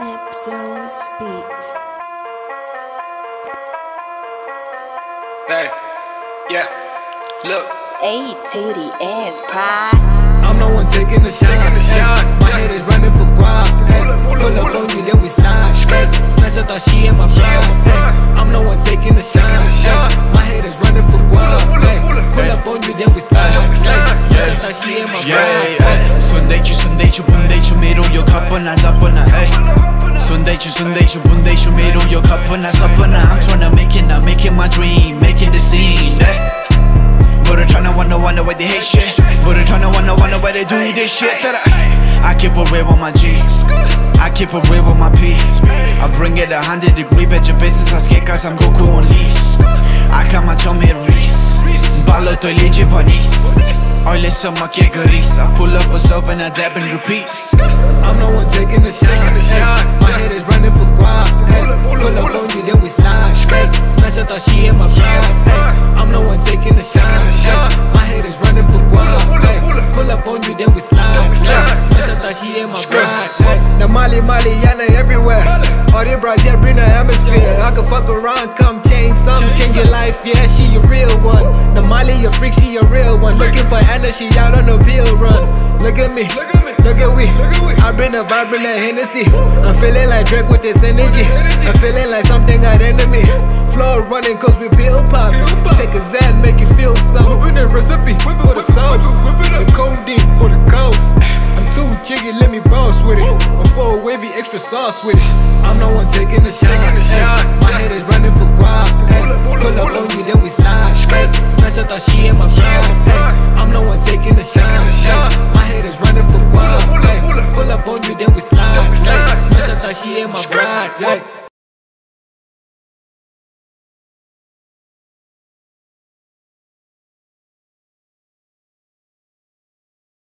NEP ZONE speech. Hey, yeah, look. A to the S pride. I'm the one taking the shot. My head is running for grab. Pull up on you, then we slide. Smash, I thought she in my pride. I'm the one taking the shot. My head is running for grab. Pull up on you, then we slide. Smash, I thought she in my pride. Sunday chu, Monday chu, middle your cup on us up on a hey. Sunday chu, Monday chu, middle your cup on us up on a. I'm tryna make it now, making my dream, making the scene. But I tryna wonder why they hate shit. But I tryna wonder why they do this shit. That I keep a real with my G. I keep a real with my P. I bring it 100 degree, bet your bitches are scared 'cause I'm Goku on lease. I got my chum here, Reese. Balo to legit Japanese. I listen my kickeries. I pull up myself and I dab and repeat. I'm the one taking the shot. My head is running for grab. Pull up on you, then we slide. Smash, I thought she in my pride. I'm the one taking the shot. My head is running for grab. Pull up on you, then we slide. Smash, I thought she in my pride. Now Mali, Yana everywhere. All the bras, yeah, bring the atmosphere. I can fuck around, come change some, change your life. Yeah, she a real one. Now Mali, a freak, she a real one. Looking for Hennessy out on the bill run. Look at me, look at we. I bring the vibe, bring the Hennessy. I'm feeling like Drake with this energy. I'm feeling like something got into me. Floor running 'cause we pill pop. Take a Zan, make you feel something. Open the recipe for the sauce. The codeine for the cough. I'm too jiggy, let me bounce with it. I'm full wavy, extra sauce with it. I'm the one taking the shot. My head is running for grab. Pull up on you, then we slide. Smash, I thought she in my pride. I'm the one taking the shot. My head is running for grab. Pull up on you, then we slide. Smash, I thought she in my pride.